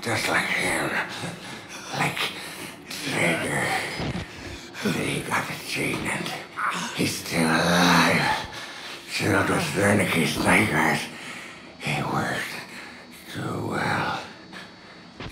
Just like him, like Trager. He got the gene and he's still alive. Gerald was Wernicke's nightmares. He worked too well.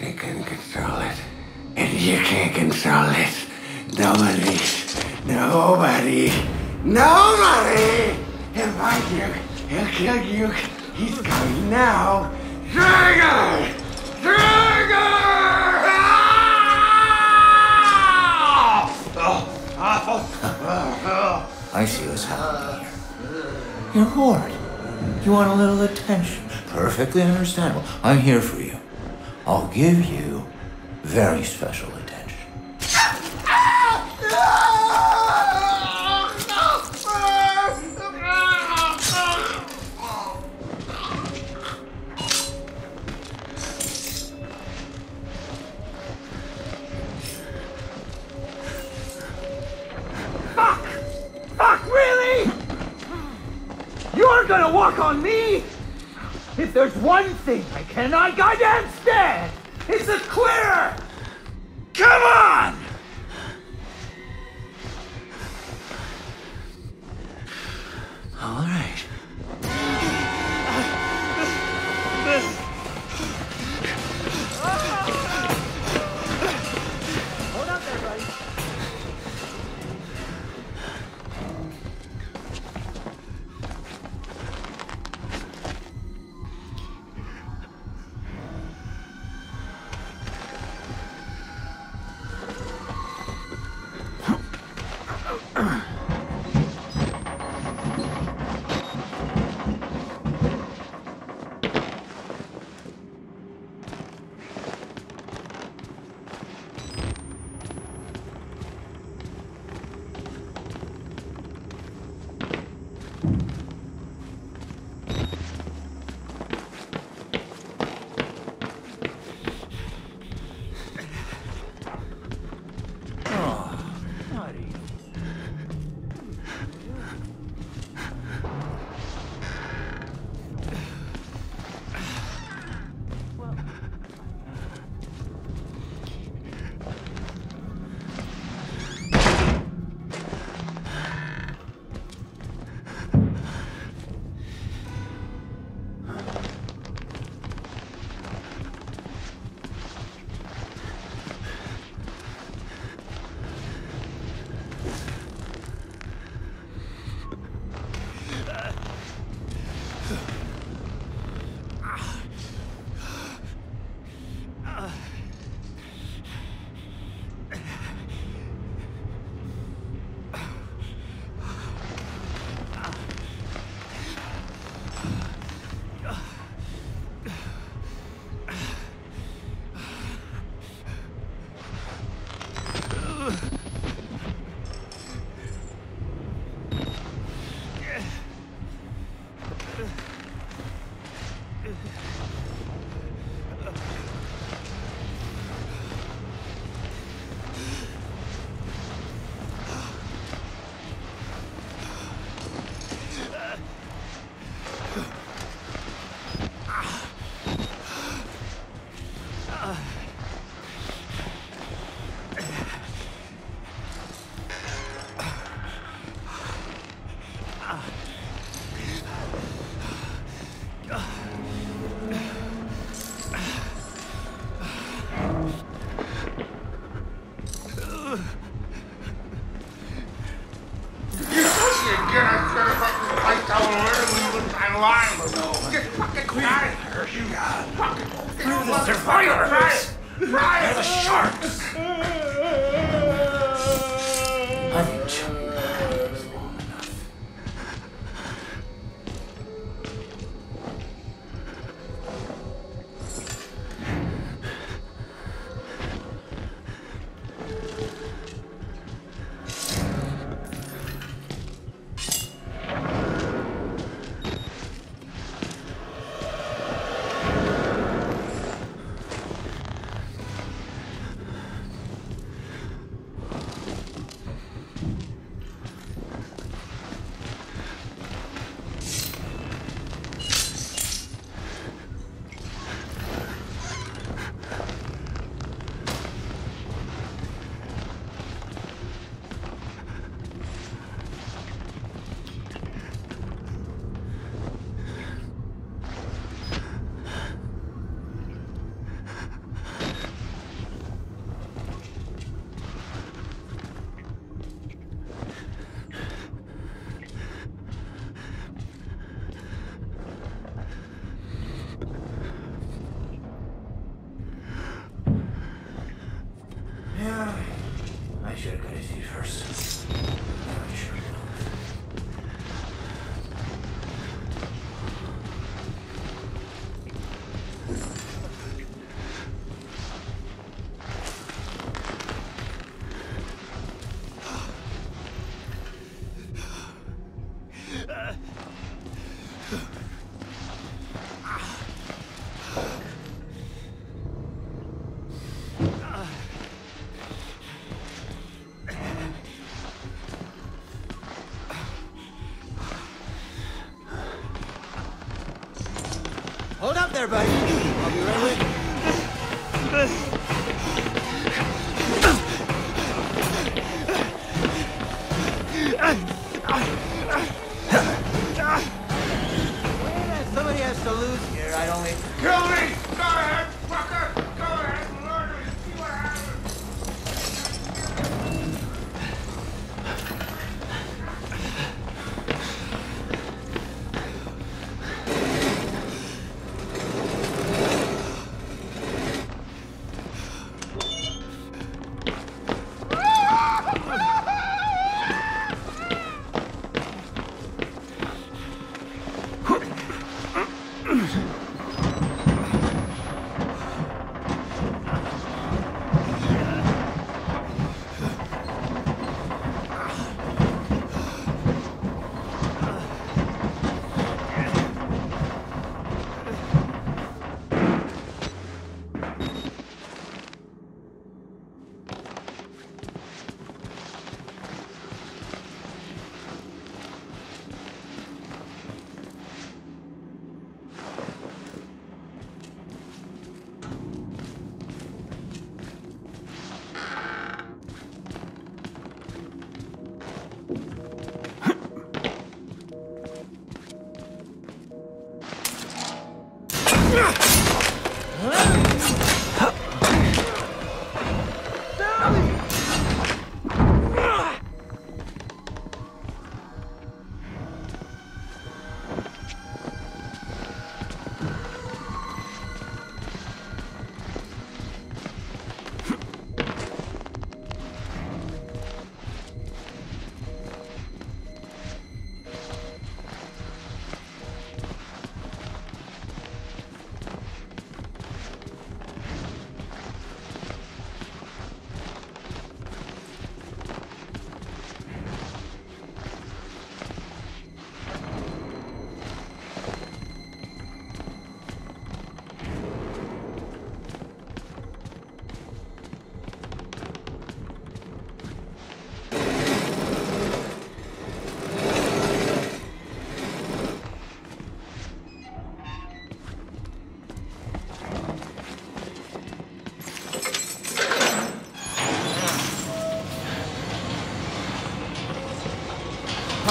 They couldn't control it. And you can't control it. Nobody. Nobody. Nobody! He'll find you. He'll kill you. He's coming now. Trager! Trager! I see what's happening here. You're bored. You want a little attention. Perfectly understandable. I'm here for you. I'll give you very special attention. You're gonna walk on me? If there's one thing I cannot goddamn stand, it's a clearer! Come on! All right. Hold up there, buddy. I'll be right with you. Somebody has to lose here. I only... Kill me! Go ahead, fucker! Go ahead and murder me! See what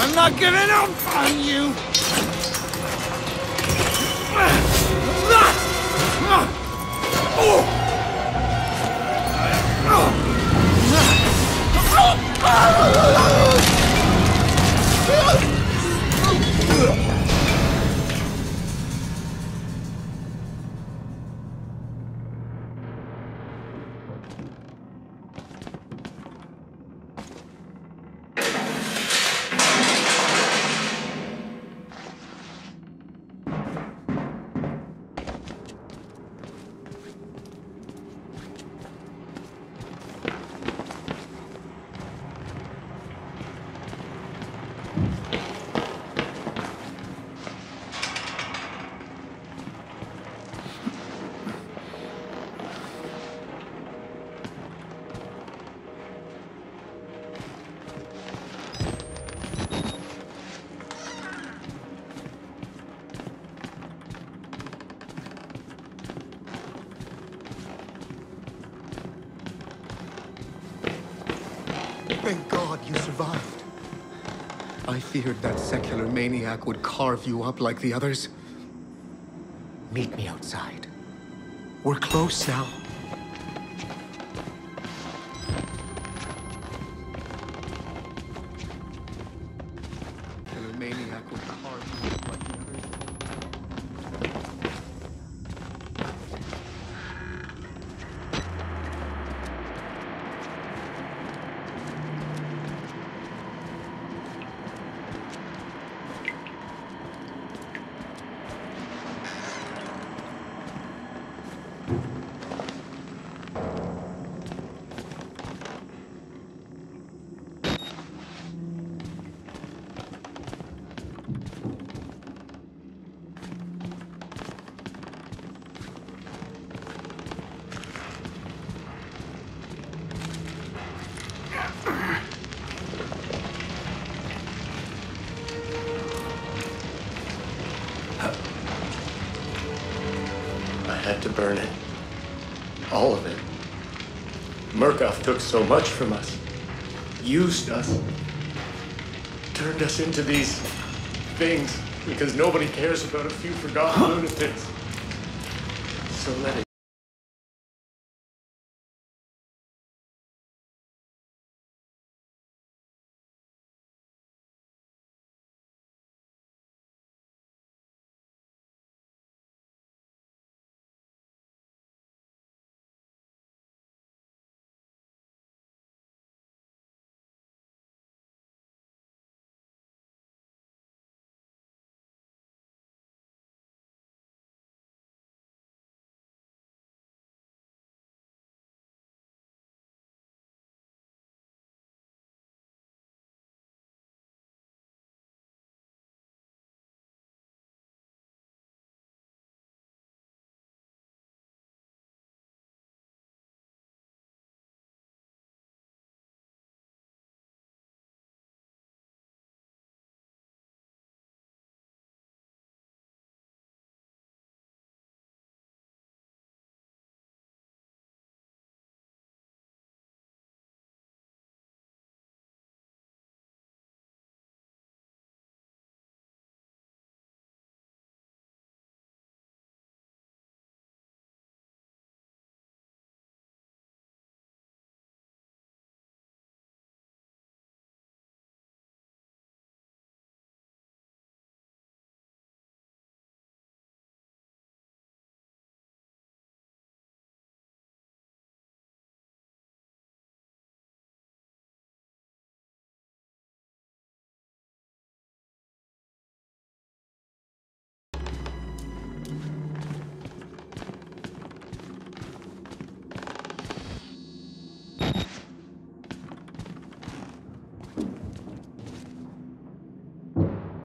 I'm not giving up on you! Thank God you survived. I feared that secular maniac would carve you up like the others. Meet me outside. We're close now. Secular maniac would carve you up like the others. had to burn it. All of it. Murkoff took so much from us. Used us. Turned us into these things because nobody cares about a few forgotten lunatics. So let it.